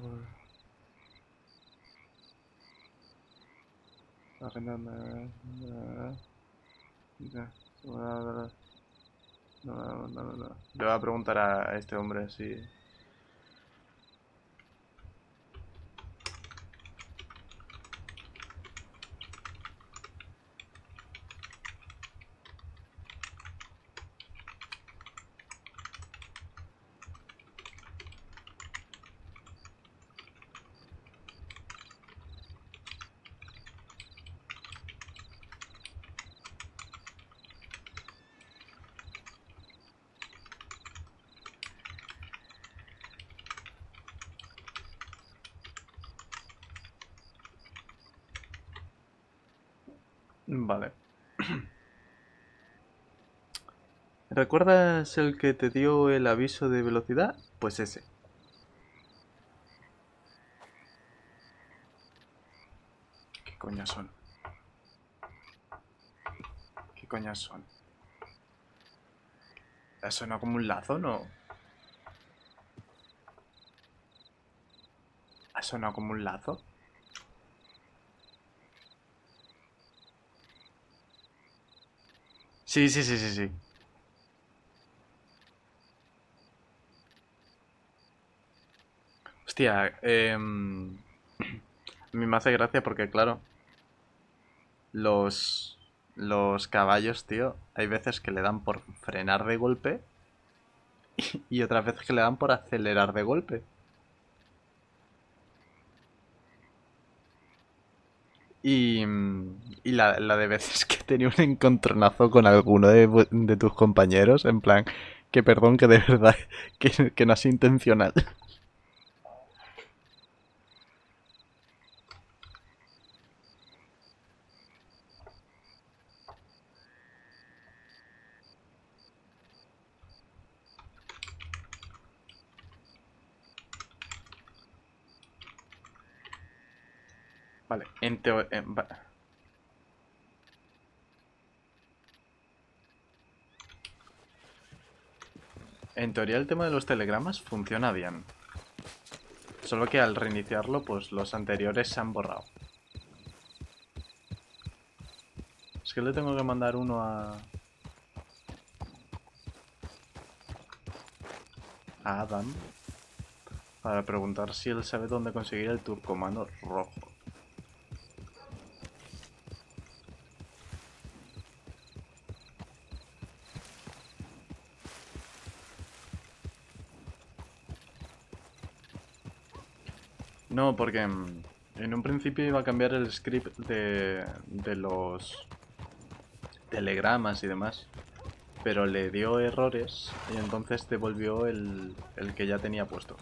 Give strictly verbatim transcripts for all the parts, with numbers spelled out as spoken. favor. Agenda. No, no, no, no. Le voy a preguntar a este hombre si... Vale. ¿Recuerdas el que te dio el aviso de velocidad? Pues ese. ¿Qué coña son? ¿Qué coña son? ¿Ha sonado como un lazo, no? ¿Ha sonado como un lazo? Sí, sí, sí, sí, sí. Hostia, eh, a mí me hace gracia porque, claro, los, los caballos, tío, hay veces que le dan por frenar de golpe y otras veces que le dan por acelerar de golpe. Y, y la, la de veces que tenía un encontronazo con alguno de, de tus compañeros, en plan, que perdón, que de verdad, que, que no es intencional. Vale, en teoría... En... en teoría el tema de los telegramas funciona bien. Solo que al reiniciarlo, pues los anteriores se han borrado. Es que le tengo que mandar uno a... a Adam. Para preguntar si él sabe dónde conseguir el turcomano rojo. No, porque en un principio iba a cambiar el script de, de los telegramas y demás, pero le dio errores y entonces devolvió el, el que ya tenía puesto.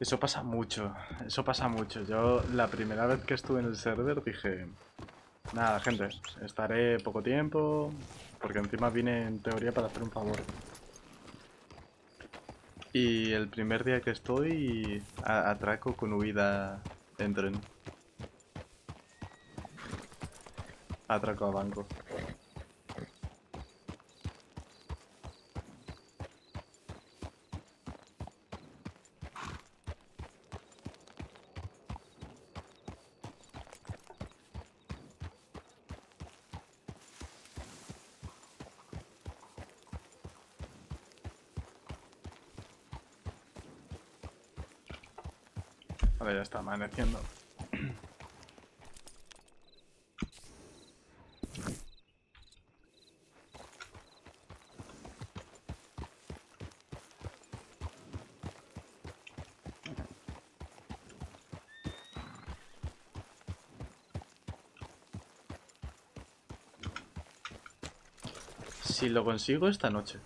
Eso pasa mucho, eso pasa mucho. Yo la primera vez que estuve en el server dije... Nada, gente, estaré poco tiempo, porque encima vine en teoría para hacer un favor. Y el primer día que estoy, atraco con huida en tren. Atraco a banco. Ahora ya está amaneciendo. Si lo consigo esta noche.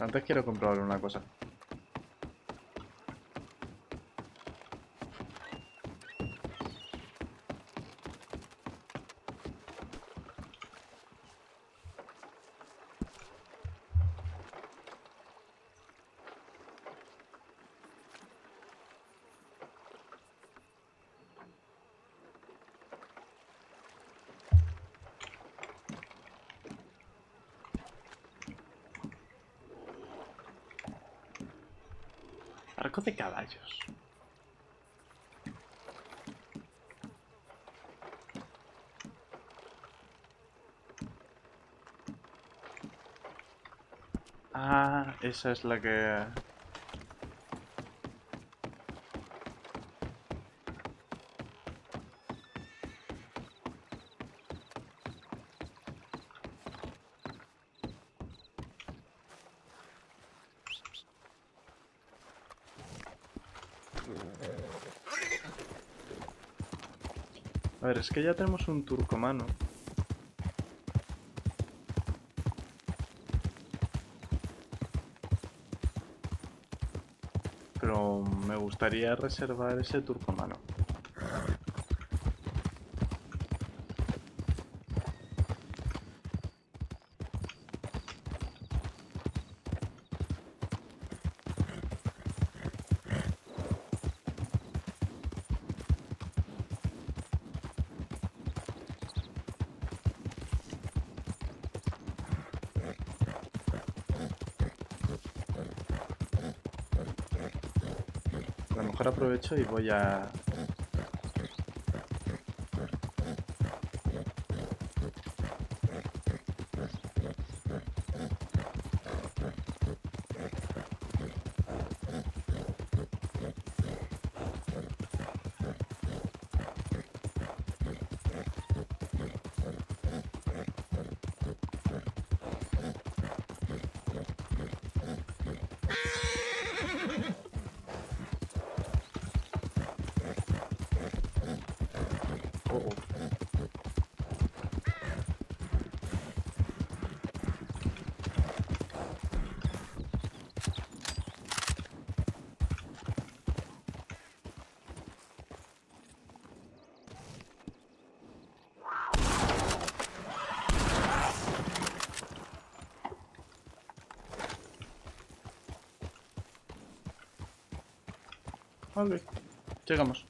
Antes quiero comprobar una cosa. Arco de caballos. Ah, esa es la que... A ver, es que ya tenemos un turcomano. Pero me gustaría reservar ese turcomano. A lo mejor aprovecho y voy a... Vale, llegamos.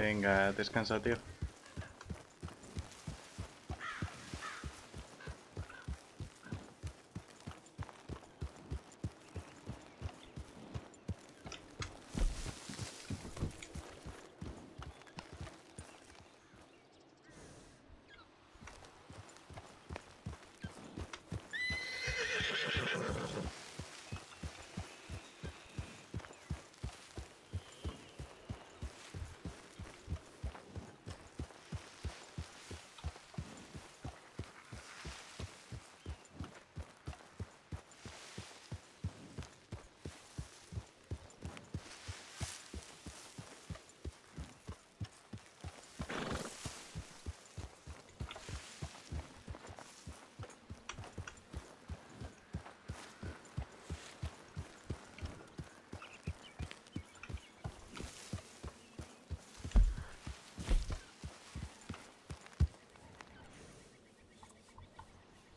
Venga, descansa, tío.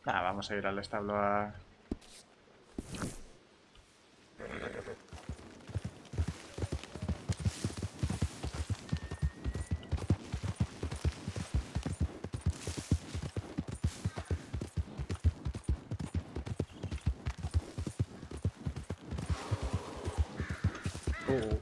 Ah, vamos a ir al establo a... Uh.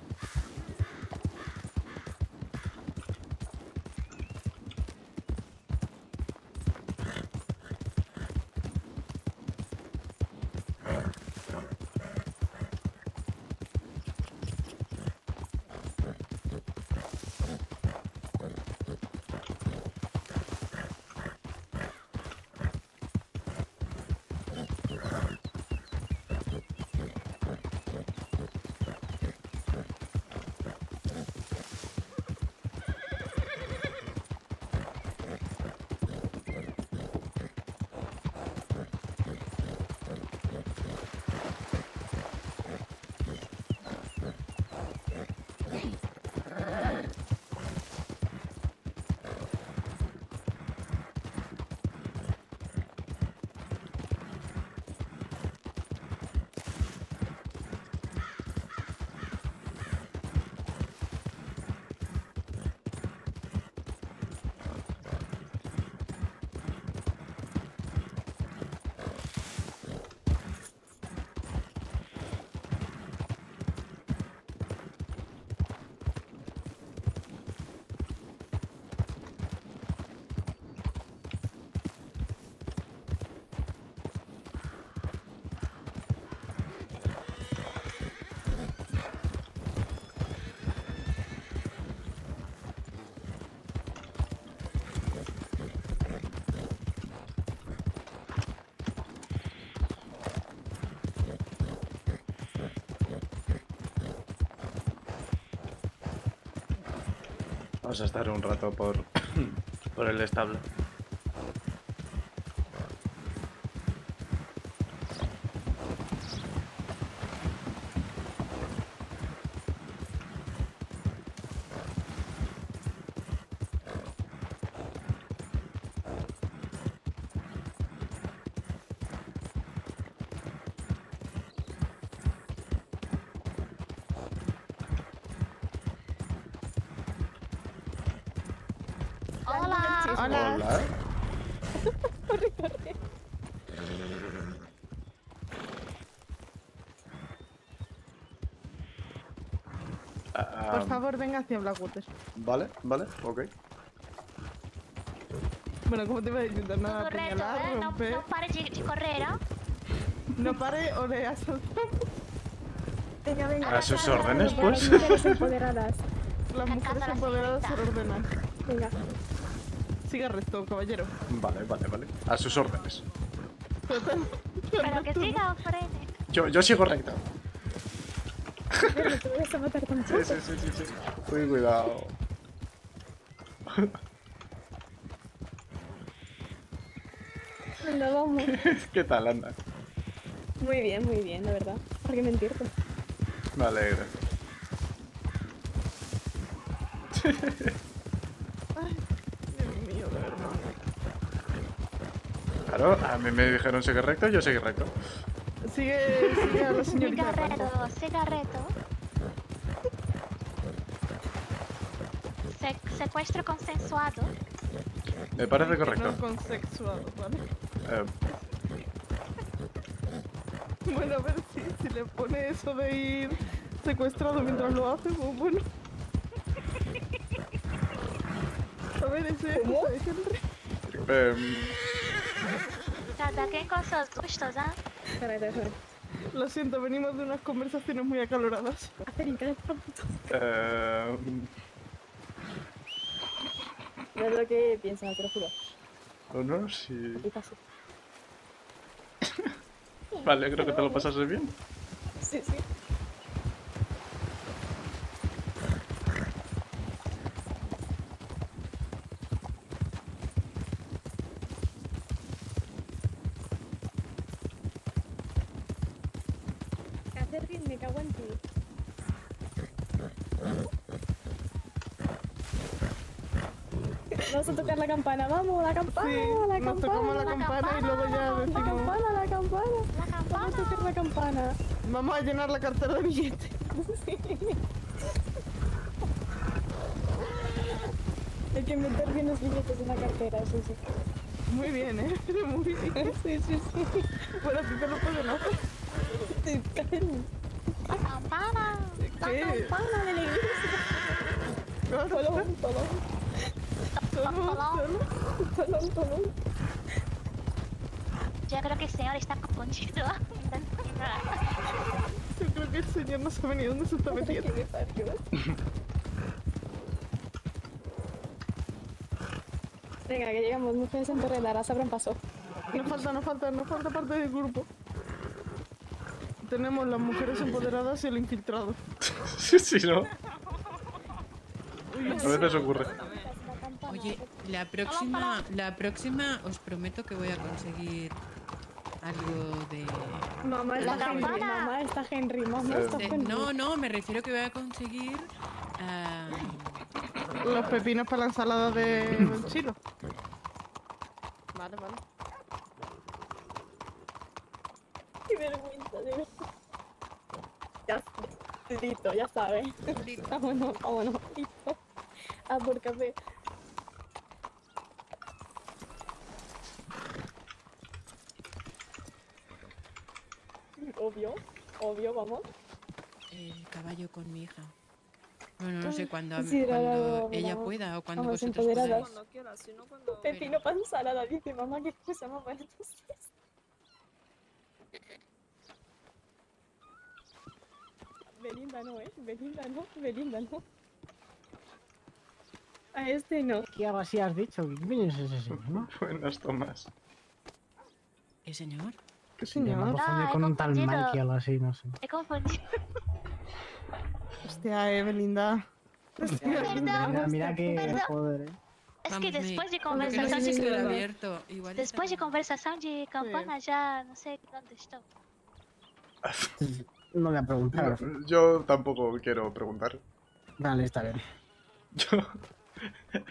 Vamos a estar un rato por, por el establo. Hola. Hola. Hola. Corre, corre. Uh, Por favor, venga hacia Blackwater. Vale, vale, ok. Bueno, ¿cómo te vas a intentar nada? Correcto, apiñalar, ¿eh? Romper. No, no pares de correr, ¿no? No pares o le asaltan. Venga, venga. A sus órdenes, pues. Las mujeres empoderadas. Las mujeres empoderadas se ordenan. Venga. Siga recto, caballero. Vale, vale, vale. A sus órdenes. Pero que siga, frene. Yo, yo sigo recto. Pero te voy a matar con sí, sí, sí, sí, sí. Uy, cuidado. Bueno, vamos. ¿Qué tal, anda? Muy bien, muy bien, la verdad. ¿Por qué mentirte? Me alegro. Claro, a mí me dijeron sigue recto, yo sigue recto. Sigue, sigue a la señorita. Siga recto, siga recto. Se secuestro consensuado. Me parece correcto. No consensuado, ¿vale? Eh. Bueno, a ver si, si le pone eso de ir secuestrado mientras lo hace, pues bueno. A ver, ese... ¿Cómo? Ese Henry. Eh... con sus gustos, ¿ah? Lo siento, venimos de unas conversaciones muy acaloradas. Eh... No es lo que piensas, te lo juro. No, no, sí... Vale, creo que te lo pasaste bien. Sí, sí. Henry, me cago en ti. Vamos a tocar la campana, vamos, la campana, sí, la campana. Nos tocamos la, la campana, campana y luego ya decimos... La campana, la campana, la campana. Vamos a tocar la campana. Vamos a llenar la cartera de billetes. Sí. Hay que meter bien los billetes en la cartera, sí, sí. Muy bien, ¿eh? Muy bien. Sí, sí, sí. Bueno, tú te lo puedes hacer. Sí, Karen. La campana. ¿Qué? La campana de la iglesia. Tolón, tolón. Yo creo que el señor está confundido. Yo creo que el señor no sabe ni dónde se está metiendo. Venga, que llegamos, mujeres en Torre de Aras, abran paso. Nos falta, nos falta, nos falta parte del grupo. Tenemos las mujeres empoderadas y el infiltrado. Sí, sí, ¿no? A veces ocurre. Oye, la próxima, la próxima os prometo que voy a conseguir algo de... Mamá está Henry, mamá está Henry, mamá está Henry. No, no, me refiero que voy a conseguir... Uh... Los pepinos para la ensalada del chino. Vale, vale. Qué vergüenza, de verdad. Ya, listo, ya sabes. Listo. Vámonos, vámonos, listo. Ah, por café. Obvio, obvio, vamos. El caballo con mi hija. Bueno, no sé, cuando, sí, cuando no, ella vamos, pueda o cuando vamos, vosotros podáis. Cuando quiera, sino cuando... Pepino para ensalada, dice mamá, que cosa más buena. Belinda no, eh, Belinda no, Belinda no. A este no. ¿Qué abasía has dicho? ¿Quién es ese señor? Buenas, Tomás. ¿Qué señor? ¿Qué señor? Me confundí con un tal Michael, así, no sé. He confundido. Hostia, eh, Belinda. Hostia, Belinda. Mira que joder, eh. Es que después de conversación... Después de conversación de campana ya no sé dónde estoy. No voy a preguntar. Yo tampoco quiero preguntar. Vale, está bien. Yo,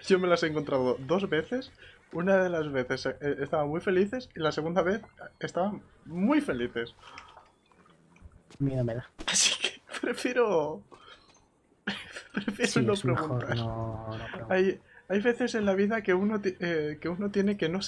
yo me las he encontrado dos veces. Una de las veces eh, estaban muy felices y la segunda vez estaban muy felices. Miedo me da. Así que prefiero... prefiero sí, no preguntar. Mejor, no, no pregunto. Hay, hay veces en la vida que uno, eh, que uno tiene que no saber.